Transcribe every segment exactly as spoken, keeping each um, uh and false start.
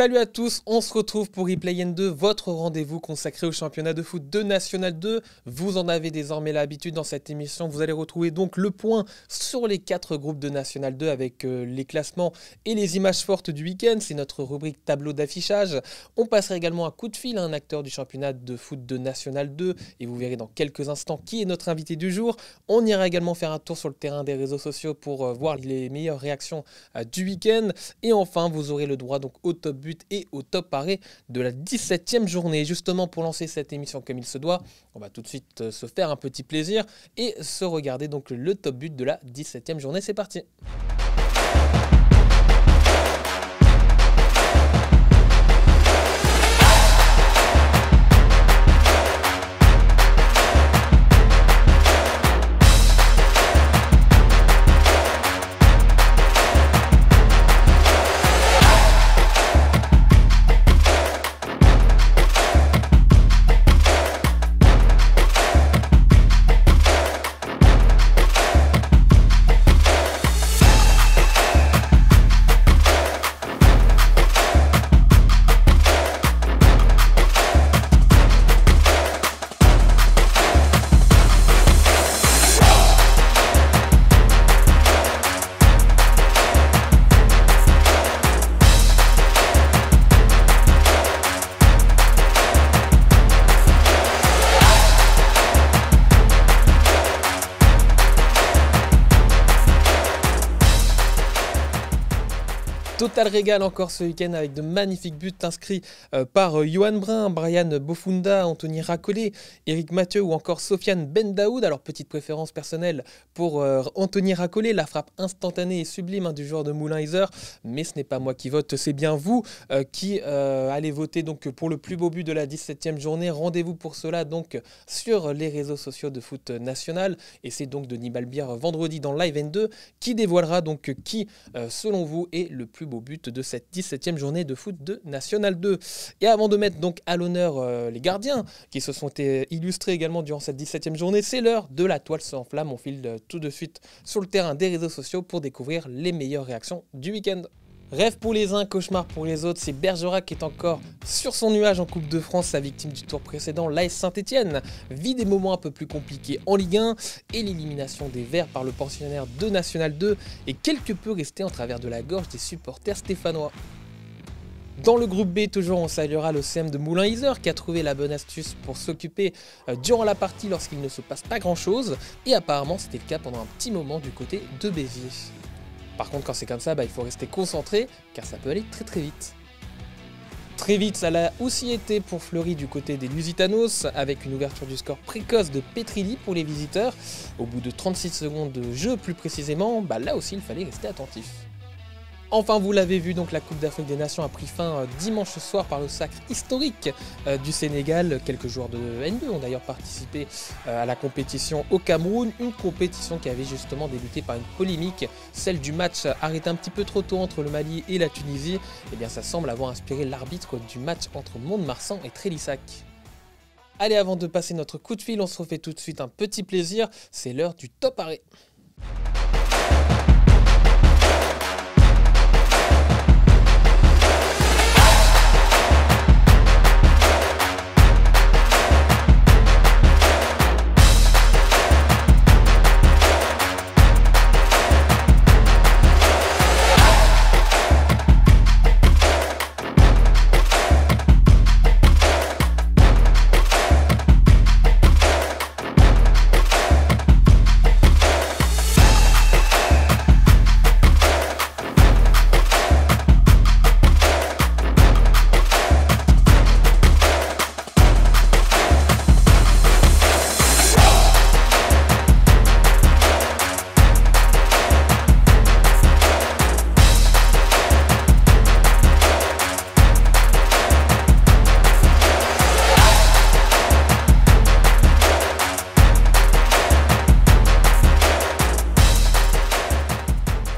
Salut à tous, on se retrouve pour Replay N deux, votre rendez-vous consacré au championnat de foot de National deux. Vous en avez désormais l'habitude dans cette émission. Vous allez retrouver donc le point sur les quatre groupes de National deux avec euh, les classements et les images fortes du week-end. C'est notre rubrique tableau d'affichage. On passera également un coup de fil à un acteur du championnat de foot de National deux et vous verrez dans quelques instants qui est notre invité du jour. On ira également faire un tour sur le terrain des réseaux sociaux pour euh, voir les meilleures réactions euh, du week-end. Et enfin, vous aurez le droit donc au top but et au top arrêt de la dix-septième journée. Justement, pour lancer cette émission comme il se doit, on va tout de suite se faire un petit plaisir et se regarder donc le top but de la dix-septième journée. C'est parti. Total régal encore ce week-end avec de magnifiques buts inscrits par Johan Brun, Brian Bofunda, Anthony Racollet, Eric Mathieu ou encore Sofiane Bendaoud. Alors petite préférence personnelle pour Anthony Racollet, la frappe instantanée et sublime du joueur de Moulins-Yzeure. Mais ce n'est pas moi qui vote, c'est bien vous qui allez voter donc pour le plus beau but de la dix-septième journée. Rendez-vous pour cela donc sur les réseaux sociaux de foot national. Et c'est donc Denis Balbière vendredi dans Live N deux qui dévoilera donc qui selon vous est le plus beau au but de cette dix-septième journée de foot de National deux. Et avant de mettre donc à l'honneur euh, les gardiens qui se sont illustrés également durant cette dix-septième journée, c'est l'heure de la toile sans flamme. On file euh, tout de suite sur le terrain des réseaux sociaux pour découvrir les meilleures réactions du week-end. Rêve pour les uns, cauchemar pour les autres, c'est Bergerac qui est encore sur son nuage en Coupe de France, sa victime du tour précédent, l'A S Saint-Etienne vit des moments un peu plus compliqués en Ligue un et l'élimination des Verts par le pensionnaire de National deux est quelque peu restée en travers de la gorge des supporters stéphanois. Dans le groupe B, toujours on saluera le C M de Moulins-Yzeure qui a trouvé la bonne astuce pour s'occuper durant la partie lorsqu'il ne se passe pas grand chose et apparemment c'était le cas pendant un petit moment du côté de Béziers. Par contre, quand c'est comme ça, bah, il faut rester concentré, car ça peut aller très très vite. Très vite, ça l'a aussi été pour Fleury du côté des Lusitanos, avec une ouverture du score précoce de Petrilli pour les visiteurs. Au bout de trente-six secondes de jeu plus précisément, bah, là aussi il fallait rester attentif. Enfin, vous l'avez vu, donc la Coupe d'Afrique des Nations a pris fin euh, dimanche soir par le sacre historique euh, du Sénégal. Quelques joueurs de N deux ont d'ailleurs participé euh, à la compétition au Cameroun, une compétition qui avait justement débuté par une polémique, celle du match arrêté un petit peu trop tôt entre le Mali et la Tunisie. Et bien ça semble avoir inspiré l'arbitre du match entre Mont-de-Marsan et Trélissac. Allez, avant de passer notre coup de fil, on se refait tout de suite un petit plaisir, c'est l'heure du top arrêt.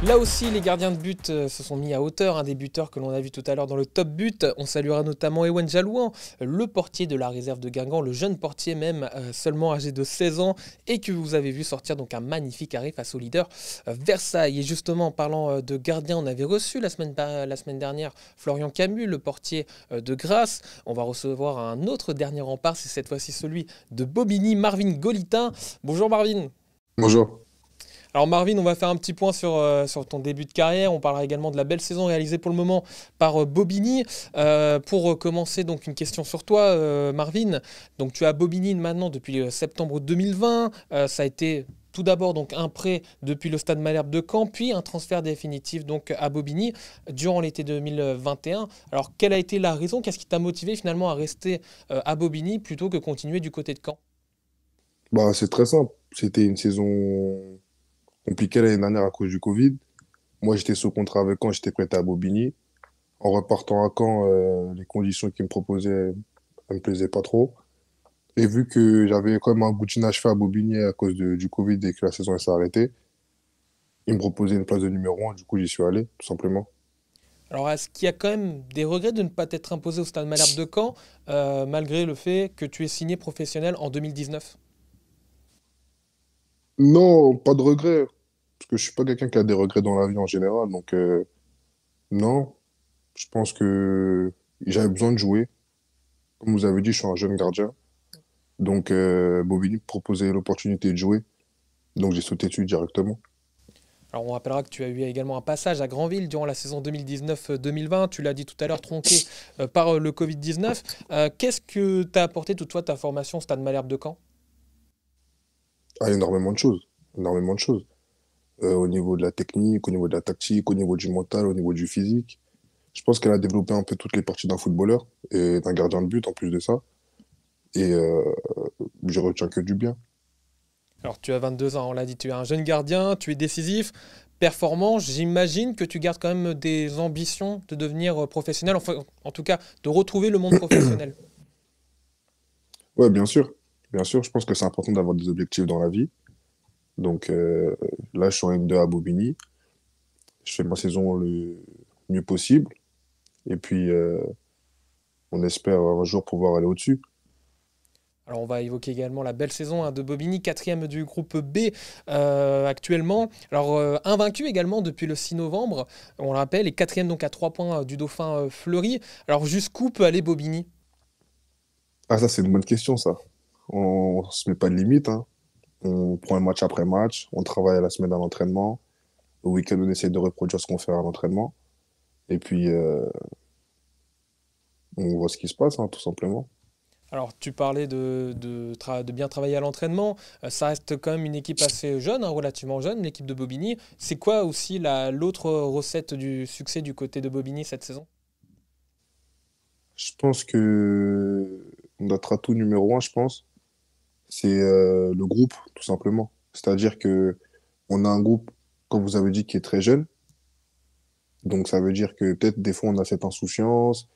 Là aussi, les gardiens de but se sont mis à hauteur, un des buteurs que l'on a vu tout à l'heure dans le top but. On saluera notamment Ewen Jalouan, le portier de la réserve de Guingamp, le jeune portier même, seulement âgé de seize ans, et que vous avez vu sortir donc un magnifique arrêt face au leader Versailles. Et justement, en parlant de gardien, on avait reçu la semaine, la semaine dernière Florian Camus, le portier de Grasse. On va recevoir un autre dernier rempart, c'est cette fois-ci celui de Bobigny, Marvin Golitin. Bonjour Marvin. Bonjour. Alors Marvin, on va faire un petit point sur, euh, sur ton début de carrière. On parlera également de la belle saison réalisée pour le moment par euh, Bobigny. Euh, pour euh, commencer, donc une question sur toi, euh, Marvin. Donc tu es à Bobigny maintenant depuis euh, septembre deux mille vingt. Euh, ça a été tout d'abord donc un prêt depuis le Stade Malherbe de Caen, puis un transfert définitif donc à Bobigny durant l'été deux mille vingt et un. Alors quelle a été la raison? Qu'est-ce qui t'a motivé finalement à rester euh, à Bobigny plutôt que continuer du côté de Caen? Bah, c'est très simple. C'était une saison compliqué l'année dernière à cause du Covid. Moi, j'étais sous contrat avec Caen, j'étais prêté à Bobigny. En repartant à Caen, euh, les conditions qu'ils me proposaient ne me plaisaient pas trop. Et vu que j'avais quand même un goût d'inachevé à Bobigny à cause de, du Covid et que la saison s'est arrêtée, ils me proposaient une place de numéro un, du coup j'y suis allé, tout simplement. Alors, est-ce qu'il y a quand même des regrets de ne pas t'être imposé au Stade Malherbe de Caen, euh, malgré le fait que tu es signé professionnel en deux mille dix-neuf ? Non, pas de regrets, parce que je ne suis pas quelqu'un qui a des regrets dans la vie en général, donc euh, non, je pense que j'avais besoin de jouer. Comme vous avez dit, je suis un jeune gardien, donc euh, Bobigny proposait l'opportunité de jouer, donc j'ai sauté dessus directement. Alors on rappellera que tu as eu également un passage à Granville durant la saison deux mille dix-neuf deux mille vingt, tu l'as dit tout à l'heure, tronqué euh, par le Covid dix-neuf. Euh, Qu'est-ce que t'as apporté toutefois ta formation au Stade Malherbe de Caen ? Ah, énormément de choses, énormément de choses. Euh, au niveau de la technique, au niveau de la tactique, au niveau du mental, au niveau du physique. Je pense qu'elle a développé un peu toutes les parties d'un footballeur et d'un gardien de but en plus de ça. Et euh, je retiens que du bien. Alors tu as vingt-deux ans, on l'a dit, tu es un jeune gardien, tu es décisif, performant. J'imagine que tu gardes quand même des ambitions de devenir professionnel, enfin en tout cas de retrouver le monde professionnel. Ouais, bien sûr. Bien sûr, je pense que c'est important d'avoir des objectifs dans la vie. Donc euh, là, je suis en N deux à Bobigny. Je fais ma saison le mieux possible. Et puis, euh, on espère un jour pouvoir aller au-dessus. Alors, on va évoquer également la belle saison hein, de Bobigny, quatrième du groupe B euh, actuellement. Alors, euh, invaincu également depuis le six novembre, on le rappelle, et quatrième donc à trois points du dauphin euh, Fleury. Alors, jusqu'où peut aller Bobigny? Ah, ça, c'est une bonne question, ça. On ne se met pas de limite, hein. On prend un match après match, on travaille à la semaine à l'entraînement, le week-end on essaie de reproduire ce qu'on fait à l'entraînement, et puis euh, on voit ce qui se passe, hein, tout simplement. Alors tu parlais de, de, tra de bien travailler à l'entraînement, euh, ça reste quand même une équipe assez jeune, hein, relativement jeune, l'équipe de Bobigny. C'est quoi aussi l'autre la, recette du succès du côté de Bobigny cette saison? Je pense que notre atout numéro un, je pense, c'est euh, le groupe, tout simplement. C'est-à-dire qu'on a un groupe, comme vous avez dit, qui est très jeune. Donc ça veut dire que peut-être des fois, on a cette insouciance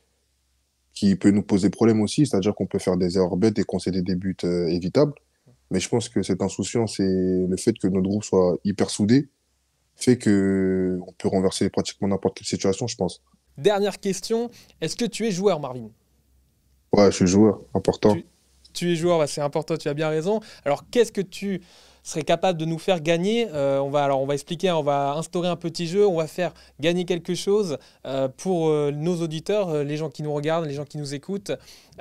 qui peut nous poser problème aussi. C'est-à-dire qu'on peut faire des erreurs bêtes et concéder des buts euh, évitables. Mais je pense que cette insouciance et le fait que notre groupe soit hyper soudé fait qu'on peut renverser pratiquement n'importe quelle situation, je pense. Dernière question, est-ce que tu es joueur, Marvin? Ouais, je suis joueur, important. Tu... Tu es joueur, bah c'est important, tu as bien raison. Alors, qu'est-ce que tu serais capable de nous faire gagner? euh, on, va, alors, on va expliquer, on va instaurer un petit jeu, on va faire gagner quelque chose euh, pour euh, nos auditeurs, euh, les gens qui nous regardent, les gens qui nous écoutent.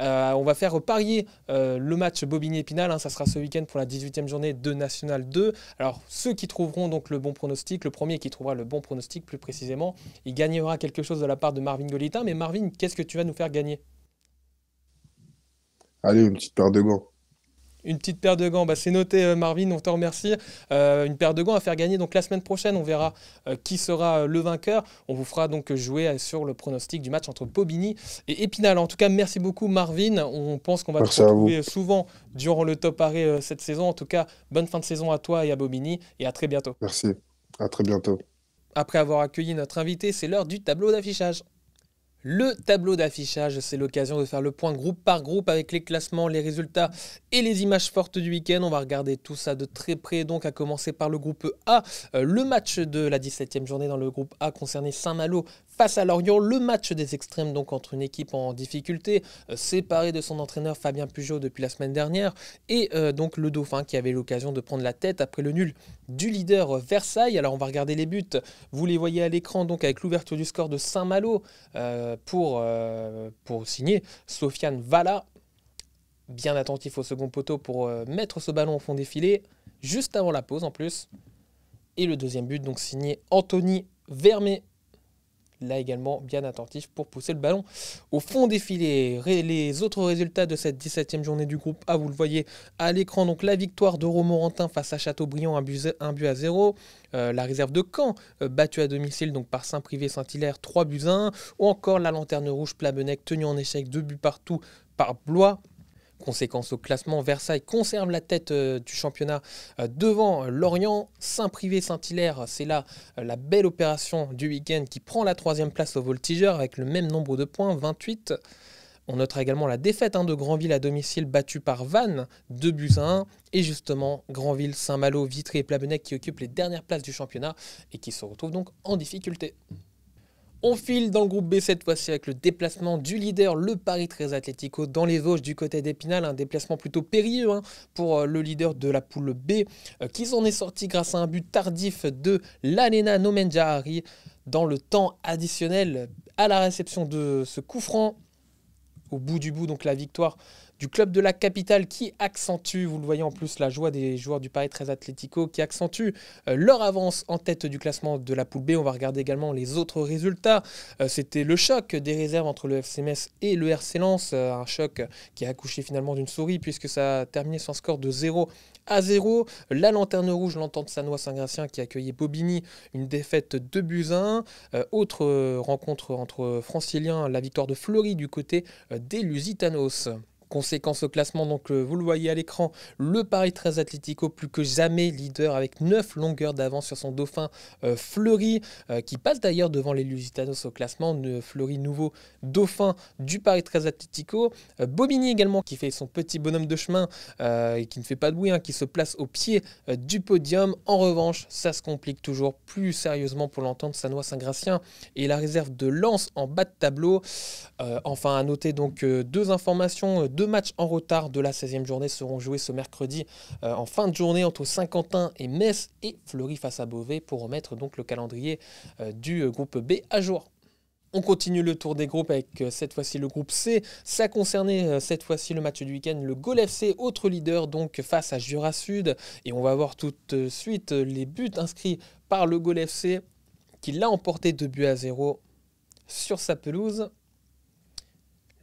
Euh, on va faire parier euh, le match Bobigny-Épinal, hein, ça sera ce week-end pour la dix-huitième journée de National deux. Alors, ceux qui trouveront donc le bon pronostic, le premier qui trouvera le bon pronostic plus précisément, il gagnera quelque chose de la part de Marvin Golitin. Mais Marvin, qu'est-ce que tu vas nous faire gagner? Allez, une petite paire de gants. Une petite paire de gants, bah, c'est noté Marvin, on te remercie. Euh, une paire de gants à faire gagner donc la semaine prochaine, on verra euh, qui sera euh, le vainqueur. On vous fera donc jouer sur le pronostic du match entre Bobigny et Épinal. En tout cas, merci beaucoup Marvin, on pense qu'on va te retrouver souvent durant le top arrêt euh, cette saison. En tout cas, bonne fin de saison à toi et à Bobigny et à très bientôt. Merci, à très bientôt. Après avoir accueilli notre invité, c'est l'heure du tableau d'affichage. le tableau d'affichage. C'est l'occasion de faire le point groupe par groupe avec les classements, les résultats et les images fortes du week-end. On va regarder tout ça de très près, donc à commencer par le groupe A. Le match de la dix-septième journée dans le groupe A concernait Saint-Malo face à Lorient. Le match des extrêmes, donc entre une équipe en difficulté, séparée de son entraîneur Fabien Pugeaud depuis la semaine dernière, et euh, donc le Dauphin qui avait l'occasion de prendre la tête après le nul du leader Versailles. Alors on va regarder les buts, vous les voyez à l'écran, donc avec l'ouverture du score de Saint-Malo euh, pour, euh, pour signer Sofiane Bendaoud, bien attentif au second poteau pour euh, mettre ce ballon au fond des filets, juste avant la pause en plus. Et le deuxième but, donc signé Anthony Racollet, là également bien attentif pour pousser le ballon au fond des filets. Les autres résultats de cette dix-septième journée du groupe A, vous le voyez à l'écran. Donc la victoire de Romorantin face à Châteaubriand, un but à zéro. Euh, la réserve de Caen, euh, battue à domicile donc par Saint-Privé-Saint-Hilaire, trois buts à un. Ou encore la lanterne rouge Plabenec, tenue en échec, deux buts partout par Blois. Conséquence au classement, Versailles conserve la tête euh, du championnat euh, devant Lorient. Saint-Privé-Saint-Hilaire, c'est là euh, la belle opération du week-end qui prend la troisième place au voltigeur avec le même nombre de points, vingt-huit. On notera également la défaite hein, de Granville à domicile, battue par Vannes, deux buts à un. Et justement, Granville, Saint-Malo, Vitry et Plabenec qui occupent les dernières places du championnat et qui se retrouvent donc en difficulté. On file dans le groupe B cette fois-ci avec le déplacement du leader, le Paris treize Atlético, dans les Vosges du côté d'Épinal. Un déplacement plutôt périlleux hein, pour le leader de la poule B, euh, qui s'en est sorti grâce à un but tardif de l'Alena Nomendjahari dans le temps additionnel à la réception de ce coup franc. Au bout du bout, donc la victoire du club de la capitale qui accentue, vous le voyez en plus, la joie des joueurs du Paris treize Atlético qui accentue euh, leur avance en tête du classement de la poule B. On va regarder également les autres résultats. Euh, C'était le choc des réserves entre le F C Metz et le R C Lens. Euh, un choc qui a accouché finalement d'une souris puisque ça a terminé sans score de zéro à zéro. La lanterne rouge, l'Entente Sanois-Saint-Gratien qui accueillait Bobigny, une défaite deux buts à un. Euh, autre euh, rencontre entre Franciliens, la victoire de Fleury du côté euh, des Lusitanos. Conséquence au classement, donc euh, vous le voyez à l'écran, le Paris treize Atlético plus que jamais leader avec neuf longueurs d'avance sur son dauphin euh, Fleury, euh, qui passe d'ailleurs devant les Lusitanos au classement. Euh, Fleury, nouveau dauphin du Paris treize Atlético. Euh, Bobigny également qui fait son petit bonhomme de chemin euh, et qui ne fait pas de bruit, hein, qui se place au pied euh, du podium. En revanche, ça se complique toujours plus sérieusement pour l'entente Sanois-Saint-Gratien et la réserve de Lens en bas de tableau. Euh, enfin, à noter donc euh, deux informations. Euh, Deux matchs en retard de la seizième journée seront joués ce mercredi euh, en fin de journée entre Saint-Quentin et Metz, et Fleury face à Beauvais pour remettre donc le calendrier euh, du euh, groupe B à jour. On continue le tour des groupes avec euh, cette fois-ci le groupe C. Ça concernait euh, cette fois-ci le match du week-end, le Golfe F C, autre leader donc face à Jura Sud. Et on va voir tout de suite les buts inscrits par le Golfe F C qui l'a emporté deux buts à zéro sur sa pelouse.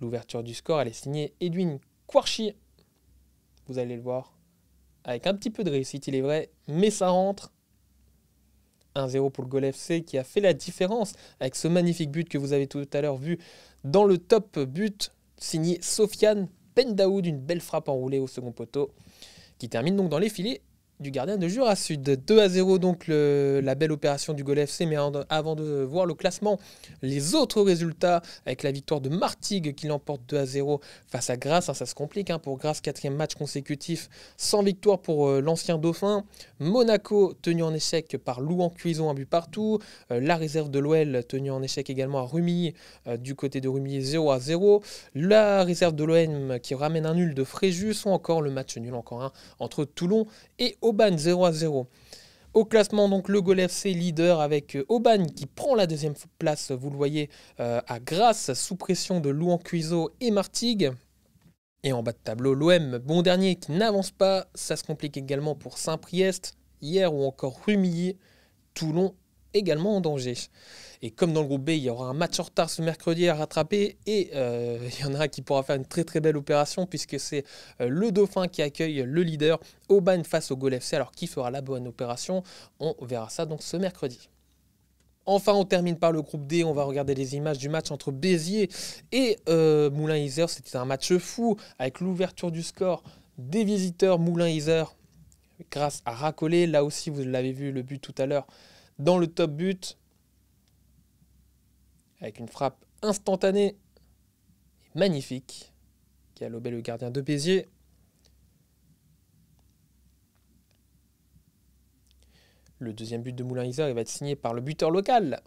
L'ouverture du score, elle est signée Edwin Quarchi. Vous allez le voir, avec un petit peu de réussite, il est vrai, mais ça rentre. un zéro pour le Golfe F C qui a fait la différence avec ce magnifique but que vous avez tout à l'heure vu dans le top but, signé Sofiane Bendaoud, une belle frappe enroulée au second poteau qui termine donc dans les filets du gardien de Jura Sud. deux à zéro donc le, la belle opération du Golfe F C, mais avant de voir le classement, les autres résultats avec la victoire de Martigues qui l'emporte deux à zéro face à Grasse, hein, ça se complique hein, pour Grasse, quatrième match consécutif sans victoire pour euh, l'ancien dauphin. Monaco tenu en échec par Louhans-Cuiseaux, un but partout. Euh, la réserve de l'O L tenue en échec également à Rumilly, euh, du côté de Rumilly, zéro à zéro. La réserve de l'O M qui ramène un nul de Fréjus, ou encore le match nul encore un hein, entre Toulon et Auxerre, zéro à zéro. Au classement, donc le Golfe F C leader avec Aubagne qui prend la deuxième place, vous le voyez, euh, à Grasse, sous pression de Louhans-Cuiseaux et Martigues. Et en bas de tableau, l'O M, bon dernier, qui n'avance pas. Ça se complique également pour Saint-Priest, hier, ou encore Rumilly. Toulon également en danger. Et comme dans le groupe B, il y aura un match en retard ce mercredi à rattraper, et euh, il y en a un qui pourra faire une très très belle opération puisque c'est euh, le Dauphin qui accueille le leader, Aubagne face au Golfe F C. Alors qui fera la bonne opération? On verra ça donc ce mercredi. Enfin, on termine par le groupe D. On va regarder les images du match entre Béziers et euh, Moulins-Yzeure. C'était un match fou avec l'ouverture du score des visiteurs Moulins-Yzeure grâce à Racollet. Là aussi, vous l'avez vu le but tout à l'heure dans le top but, avec une frappe instantanée et magnifique qui a lobé le gardien de Béziers. Le deuxième but de Moulins-Yzeure, il va être signé par le buteur local.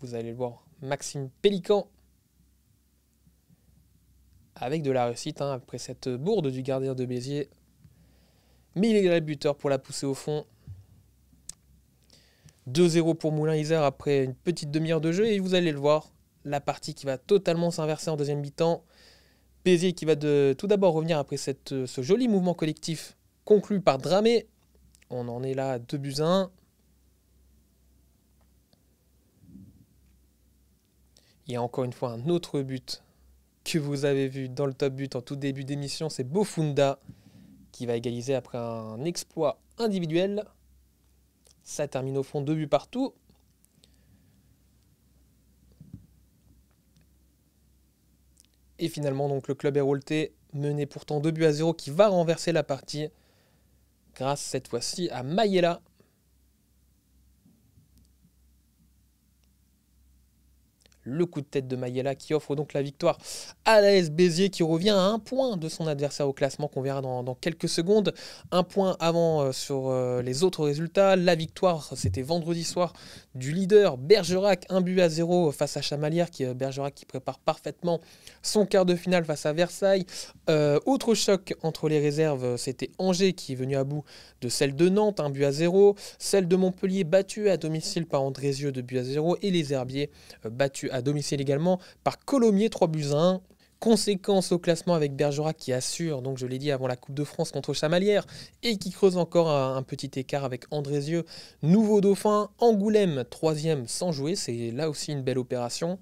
Vous allez le voir, Maxime Pélican. Avec de la réussite, hein, après cette bourde du gardien de Béziers. Mais il est le buteur pour la pousser au fond. deux zéro pour Moulins-Yzeure après une petite demi-heure de jeu. Et vous allez le voir, la partie qui va totalement s'inverser en deuxième mi-temps. Béziers qui va de, tout d'abord revenir après cette, ce joli mouvement collectif conclu par Dramé. On en est là à deux buts à un. Il y a encore une fois un autre but que vous avez vu dans le top but en tout début d'émission, c'est Bofunda qui va égaliser après un exploit individuel. Ça termine au fond deux buts partout. Et finalement donc le club héraultais mené pourtant deux buts à zéro qui va renverser la partie grâce cette fois-ci à Mayela. Le coup de tête de Mayela qui offre donc la victoire à l'A S Béziers qui revient à un point de son adversaire au classement qu'on verra dans, dans quelques secondes. Un point avant euh, sur euh, les autres résultats. La victoire, c'était vendredi soir du leader Bergerac, un but à zéro face à Chamalières. Qui, euh, Bergerac qui prépare parfaitement son quart de finale face à Versailles. Euh, autre choc entre les réserves, c'était Angers qui est venu à bout de celle de Nantes, un but à zéro. Celle de Montpellier battue à domicile par Andrézieux, deux buts à zéro. Et les Herbiers euh, battus à à domicile également par Colomiers, trois buts à un. Conséquence au classement avec Bergerac qui assure, donc je l'ai dit avant la Coupe de France contre Chamalières, et qui creuse encore un, un petit écart avec Andrézieux, nouveau dauphin. Angoulême, troisième sans jouer, c'est là aussi une belle opération.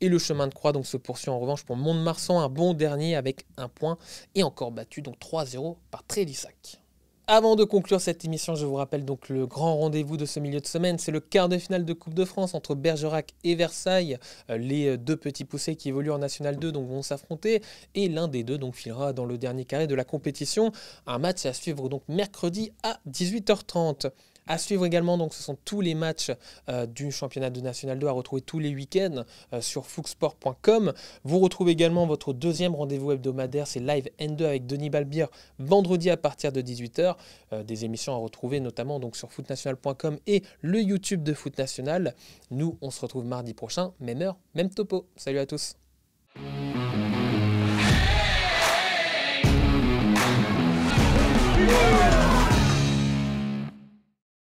Et le chemin de croix donc se poursuit en revanche pour Mont-de-Marsan, un bon dernier avec un point, et encore battu donc trois zéro par Trélissac. Avant de conclure cette émission, je vous rappelle donc le grand rendez-vous de ce milieu de semaine. C'est le quart de finale de Coupe de France entre Bergerac et Versailles. Les deux petits poussés qui évoluent en National deux donc vont s'affronter. Et l'un des deux donc filera dans le dernier carré de la compétition. Un match à suivre donc mercredi à dix-huit heures trente. À suivre également, donc, ce sont tous les matchs euh, du championnat de National deux à retrouver tous les week-ends euh, sur footsport point com. Vous retrouvez également votre deuxième rendez-vous hebdomadaire, c'est Live N deux avec Denis Balbière, vendredi à partir de dix-huit heures. Euh, des émissions à retrouver notamment donc, sur footnational point com et le YouTube de Foot National. Nous, on se retrouve mardi prochain, même heure, même topo. Salut à tous.